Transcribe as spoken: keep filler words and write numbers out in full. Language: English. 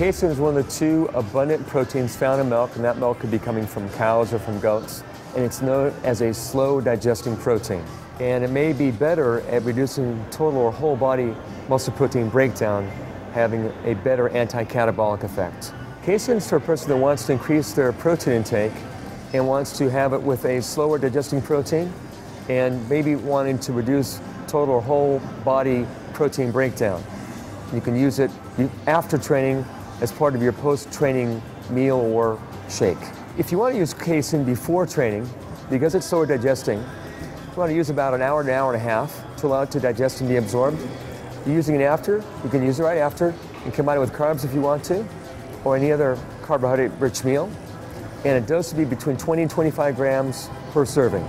Casein is one of the two abundant proteins found in milk, and that milk could be coming from cows or from goats, and it's known as a slow digesting protein. And it may be better at reducing total or whole body muscle protein breakdown, having a better anti-catabolic effect. Casein is for a person that wants to increase their protein intake and wants to have it with a slower digesting protein and maybe wanting to reduce total or whole body protein breakdown. You can use it after training as part of your post-training meal or shake. If you want to use casein before training, because it's slower digesting, you want to use about an hour to an hour and a half to allow it to digest and be absorbed. You're using it after, you can use it right after and combine it with carbs if you want to, or any other carbohydrate-rich meal. And a dose would be between twenty and twenty-five grams per serving.